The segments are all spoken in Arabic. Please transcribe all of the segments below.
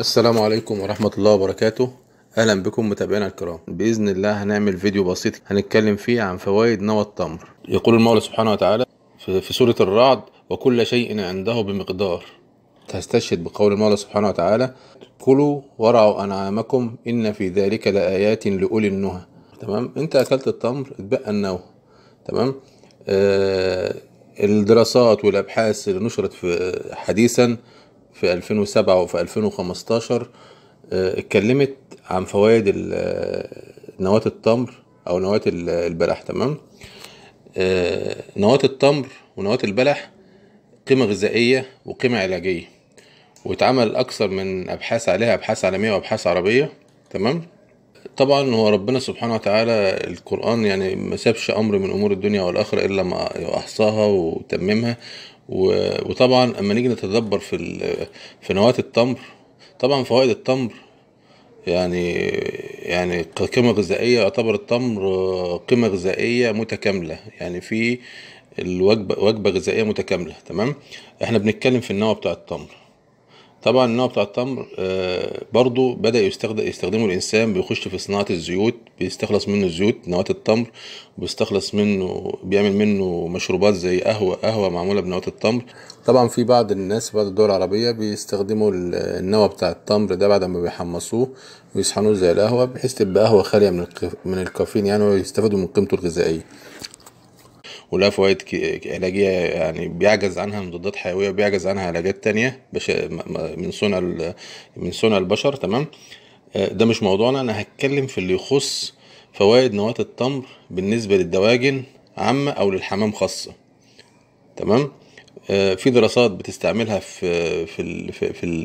السلام عليكم ورحمة الله وبركاته. اهلا بكم متابعينا الكرام. باذن الله هنعمل فيديو بسيط هنتكلم فيه عن فوائد نوى التمر. يقول المولى سبحانه وتعالى في سورة الرعد: وكل شيء عنده بمقدار. هستشهد بقول المولى سبحانه وتعالى: كلوا ورعوا انعامكم ان في ذلك لآيات لأولي النهى. تمام، انت اكلت التمر اتبقى النوى. تمام، الدراسات والابحاث اللي نشرت في حديثا في 2007 وفي 2015 اتكلمت عن فوائد نواة التمر او نواة البلح. تمام، نواة التمر ونواة البلح قيمة غذائية وقيمة علاجية، واتعمل اكثر من ابحاث عليها، ابحاث عالمية وابحاث عربية. تمام، طبعا هو ربنا سبحانه وتعالى القرآن يعني ما سابش امر من امور الدنيا والاخرة الا ما احصاها وتممها. وطبعا اما نيجي نتدبر في نواة التمر، طبعا فوائد التمر يعني قيمة غذائية. يعتبر التمر قيمة غذائية متكاملة، يعني في وجبة غذائية متكاملة. تمام، احنا بنتكلم في النوى بتاع التمر. طبعا النوى بتاع التمر برضو بدأ يستخدمه الانسان، بيخش في صناعة الزيوت، بيستخلص منه الزيوت نواة التمر، بيستخلص منه، بيعمل منه مشروبات زي قهوة معمولة بنواة التمر. طبعا في بعض الناس في بعض الدول العربية بيستخدموا النوى بتاع التمر ده بعد ما بيحمصوه ويصحنوه زي القهوة، بحيث تبقى قهوة خالية من الكافيين يعني، ويستفادوا من قيمته الغذائية. ولها فوائد علاجية، يعني بيعجز عنها مضادات حيوية، وبيعجز عنها علاجات تانية من صنع البشر. تمام، ده مش موضوعنا. انا هتكلم في اللي يخص فوائد نواة التمر بالنسبة للدواجن عامة او للحمام خاصة. تمام، في دراسات بتستعملها في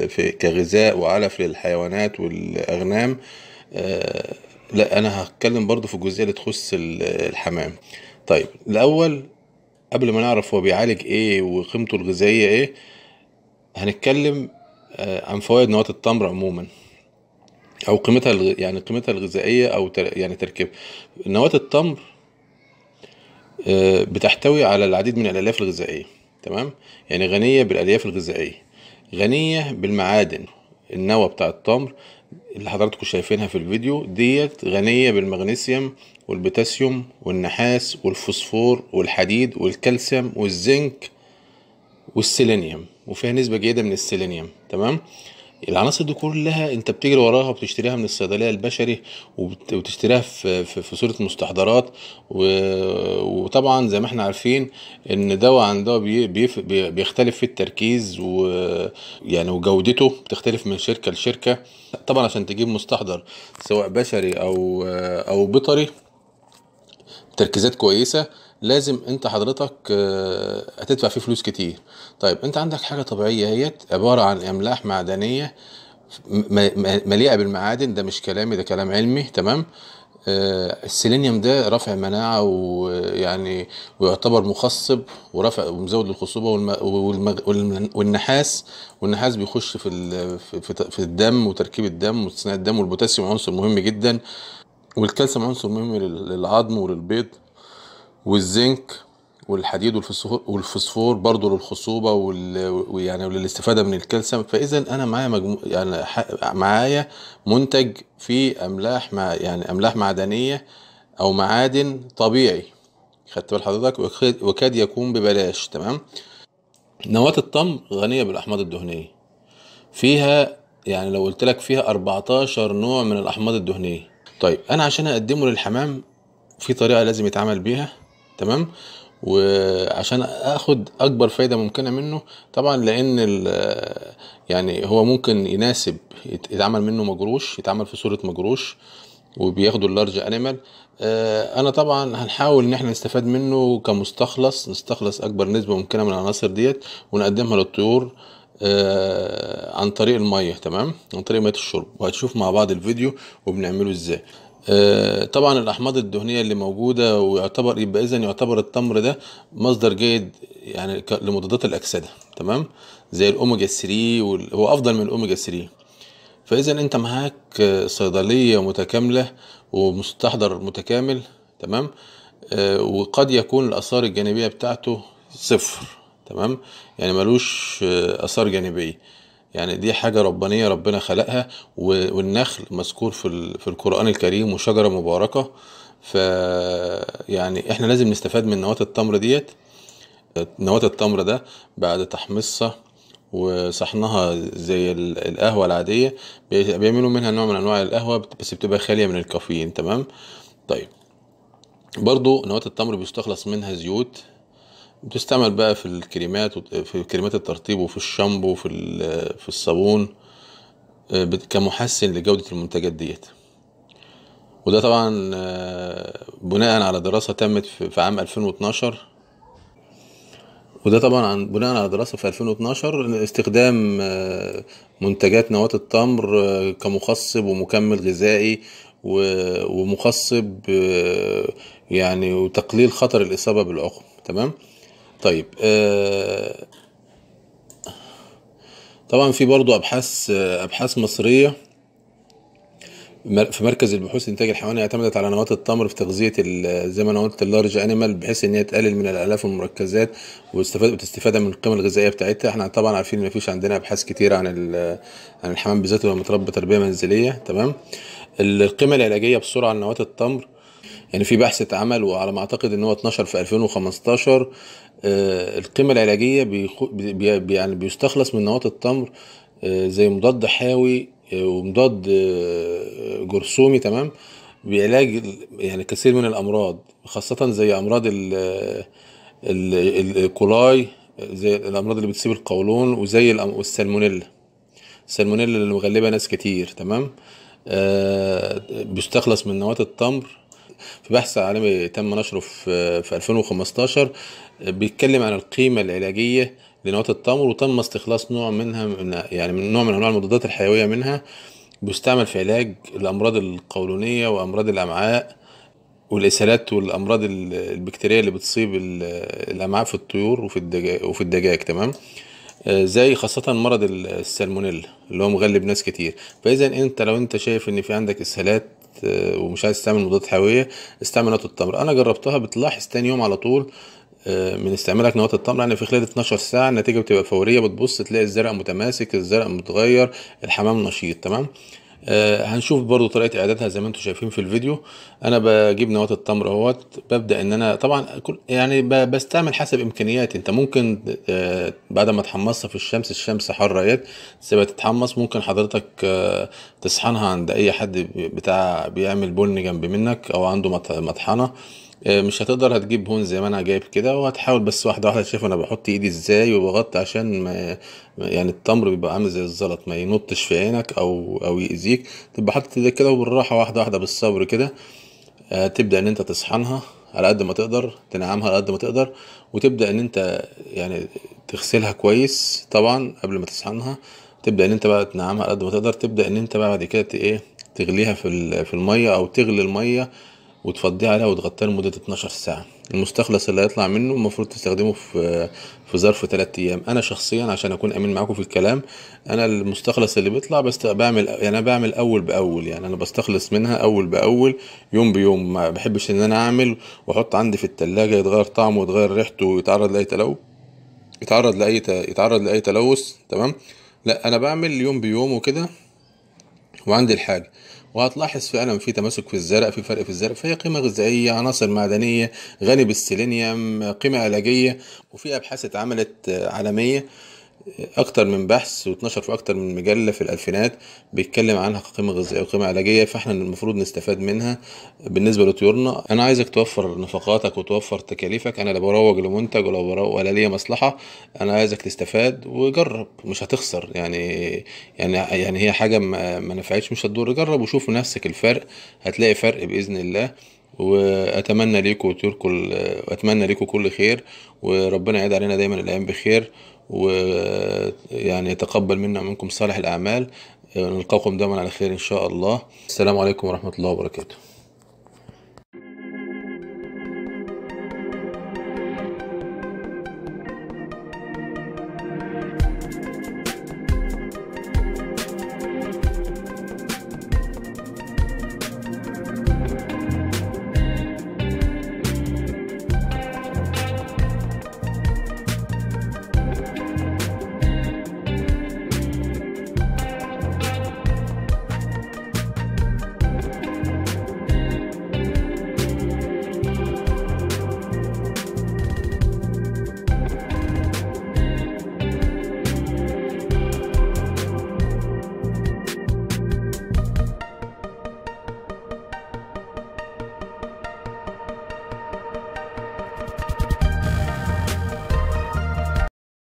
في كغذاء وعلف للحيوانات والاغنام. لا، انا هتكلم برضو في الجزئية اللي تخص الحمام. طيب الاول قبل ما نعرف هو بيعالج ايه وقيمته الغذائيه ايه، هنتكلم عن فوائد نواة التمر عموما، او قيمتها يعني قيمتها الغذائيه، او يعني تركيب نواة التمر بتحتوي على العديد من الالياف الغذائيه. تمام، يعني غنيه بالالياف الغذائيه، غنيه بالمعادن. النوى بتاع التمر اللي حضراتكم شايفينها في الفيديو ديت غنيه بالمغنيسيوم والبوتاسيوم والنحاس والفوسفور والحديد والكالسيوم والزنك والسيلينيوم، وفيها نسبه جيده من السيلينيوم. تمام، العناصر دي كلها انت بتجري وراها وبتشتريها من الصيدليه البشري، وبتشتريها في صوره مستحضرات. وطبعا زي ما احنا عارفين ان دواء عن دواء بيختلف في التركيز ويعني وجودته بتختلف من شركه لشركه. طبعا عشان تجيب مستحضر سواء بشري او بيطري تركيزات كويسه، لازم انت حضرتك هتدفع فيه فلوس كتير. طيب انت عندك حاجه طبيعيه اهيت، عباره عن املاح معدنيه مليئه بالمعادن. ده مش كلامي، ده كلام علمي. تمام، السيلينيوم ده رافع مناعه، ويعني ويعتبر مخصب ورافع ومزود للخصوبه. والنحاس بيخش في الدم وتركيب الدم وتصنيع الدم. والبوتاسيوم عنصر مهم جدا، والكالسيوم عنصر مهم للعظم وللبيض. والزنك والحديد والفوسفور برضو للخصوبه ويعني وللاستفاده من الكالسيوم. فاذا انا معايا يعني معايا منتج فيه املاح يعني املاح معدنيه او معادن طبيعي، خدت بال حضرتك، وكاد يكون ببلاش. تمام، نواة التمر غنيه بالاحماض الدهنيه، فيها يعني لو قلت لك فيها 14 نوع من الاحماض الدهنيه. طيب انا عشان اقدمه للحمام في طريقه لازم يتعامل بيها. تمام، وعشان اخد اكبر فايده ممكنه منه طبعا، لان يعني هو ممكن يناسب يتعمل منه مجروش، يتعمل في صوره مجروش، وبياخدوا اللارج انيمال. انا طبعا هنحاول ان احنا نستفاد منه كمستخلص، نستخلص اكبر نسبه ممكنه من العناصر ديت ونقدمها للطيور عن طريق الميه. تمام، عن طريق ميه الشرب، وهتشوف مع بعض الفيديو وبنعمله ازاي. طبعا الاحماض الدهنيه اللي موجوده، ويعتبر يبقى اذا يعتبر التمر ده مصدر جيد يعني لمضادات الاكسده. تمام، زي الاوميجا 3 هو افضل من الاوميجا 3. فاذا انت معاك صيدليه متكامله ومستحضر متكامل. تمام، وقد يكون الاثار الجانبيه بتاعته صفر. تمام، يعني ملوش اثار جانبيه، يعني دي حاجة ربانية ربنا خلقها. والنخل مذكور في القرآن الكريم وشجرة مباركة، فيعني احنا لازم نستفاد من نواة التمر ديت. نواة التمر ده بعد تحميصها وصحنها زي القهوة العادية بيعملوا منها نوع من انواع القهوة بس بتبقى خالية من الكافيين، تمام. طيب برضو نواة التمر بيستخلص منها زيوت بتستعمل بقى في الكريمات في كريمات الترطيب وفي الشامبو في الصابون كمحسن لجودة المنتجات ديت. وده طبعا بناء على دراسة تمت في عام 2012 وده طبعا بناء على دراسة في 2012 استخدام منتجات نواة التمر كمخصب ومكمل غذائي ومخصب يعني وتقليل خطر الإصابة بالعقم، تمام. طيب طبعا في برضو ابحاث مصريه في مركز البحوث الانتاج الحيواني اعتمدت على نواة التمر في تغذيه زي ما انا قلت اللارج انيمال، بحيث ان هي تقلل من الالاف والمركزات وتستفاد من القيمه الغذائيه بتاعتها. احنا طبعا عارفين ان مفيش عندنا ابحاث كتير عن الحمام بالذات وهو متربى تربيه منزليه، تمام. القيمه العلاجيه بسرعه على نواة التمر، يعني في بحث اتعمل وعلى ما اعتقد ان هو اتنشر في 2015. القيمه العلاجيه يعني بيستخلص من نواة التمر زي مضاد حيوي ومضاد جرثومي، تمام، بعلاج يعني كثير من الامراض خاصه زي امراض الكولاي، زي الامراض اللي بتصيب القولون، وزي السالمونيلا اللي مغلبه ناس كتير، تمام. بيستخلص من نواة التمر. في بحث عالمي تم نشره في 2015 بيتكلم عن القيمة العلاجية لنواة التمر، وتم استخلاص نوع منها من نوع من انواع المضادات الحيوية منها، بيستعمل في علاج الامراض القولونية وامراض الامعاء والاسهالات والامراض البكتيرية اللي بتصيب الامعاء في الطيور وفي الدجاج، تمام، زي خاصة مرض السالمونيلا اللي هو مغلب ناس كتير. فاذا لو انت شايف ان في عندك اسهالات ومش عايز تستعمل مضادات حيويه، استعمل نواة التمر. انا جربتها بتلاحظ تاني يوم على طول من استعمالك نواة التمر، يعني في خلال 12 ساعه النتيجه بتبقى فوريه. بتبص تلاقي الزرع متماسك، الزرع متغير، الحمام نشيط، تمام. هنشوف برضو طريقه اعدادها زي ما انتم شايفين في الفيديو. انا بجيب نواة التمر اهوت، ببدا ان انا طبعا يعني بستعمل حسب امكانياتي. انت ممكن بعد ما تحمصها في الشمس حاره اهي تسيبها تتحمص، ممكن حضرتك تسحنها عند اي حد بيعمل بن جنب منك او عنده مطحنه. مش هتقدر هتجيب هون زي ما انا جايب كده، وهتحاول بس واحده واحده. شايف انا بحط ايدي ازاي وبغطي عشان يعني التمر بيبقى عامل زي الزلط ما ينطش في عينك او يأذيك. تبقى حاطط ايدك كده وبالراحه واحده واحده بالصبر كده تبدا ان انت تسحنها على قد ما تقدر، تنعمها على قد ما تقدر، وتبدا ان انت يعني تغسلها كويس طبعا قبل ما تسحنها. تبدا ان انت بقى تنعمها على قد ما تقدر، تبدا ان انت بقى بعد كده ايه تغليها في الميه او تغلي الميه وتفضيه عليها وتغطيها لمده 12 ساعه. المستخلص اللي هيطلع منه المفروض تستخدمه في ظرف 3 ايام. انا شخصيا عشان اكون امين معاكم في الكلام، انا المستخلص اللي بيطلع بس بعمل يعني انا بعمل اول باول، يعني انا بستخلص منها اول باول يوم بيوم. ما بحبش ان انا اعمل واحط عندي في التلاجة يتغير طعمه ويتغير ريحته ويتعرض لاي تلوث تمام. لا، انا بعمل يوم بيوم وكده وعندي الحاجه، وهتلاحظ فعلا في تماسك في الزرع، في فرق في الزرع. فهي قيمه غذائيه، عناصر معدنيه، غني بالسيلينيوم، قيمه علاجيه. وفي ابحاث اتعملت عالميه اكتر من بحث واتنشر في اكتر من مجله في الالفينات بيتكلم عنها كقيمه غذائيه وقيمه علاجيه. فاحنا المفروض نستفاد منها بالنسبه لطيورنا. انا عايزك توفر نفقاتك وتوفر تكاليفك. انا لا بروج لمنتج ولا ليا مصلحه، انا عايزك تستفاد وجرب مش هتخسر. يعني هي حاجه ما نفعتش مش هتضر. جرب وشوف بنفسك الفرق، هتلاقي فرق باذن الله. واتمنى ليكم كل خير، وربنا يعيد علينا دايما الايام بخير، ويعني يتقبل منا ومنكم صالح الأعمال. نلقاكم دايما على خير إن شاء الله. السلام عليكم ورحمة الله وبركاته.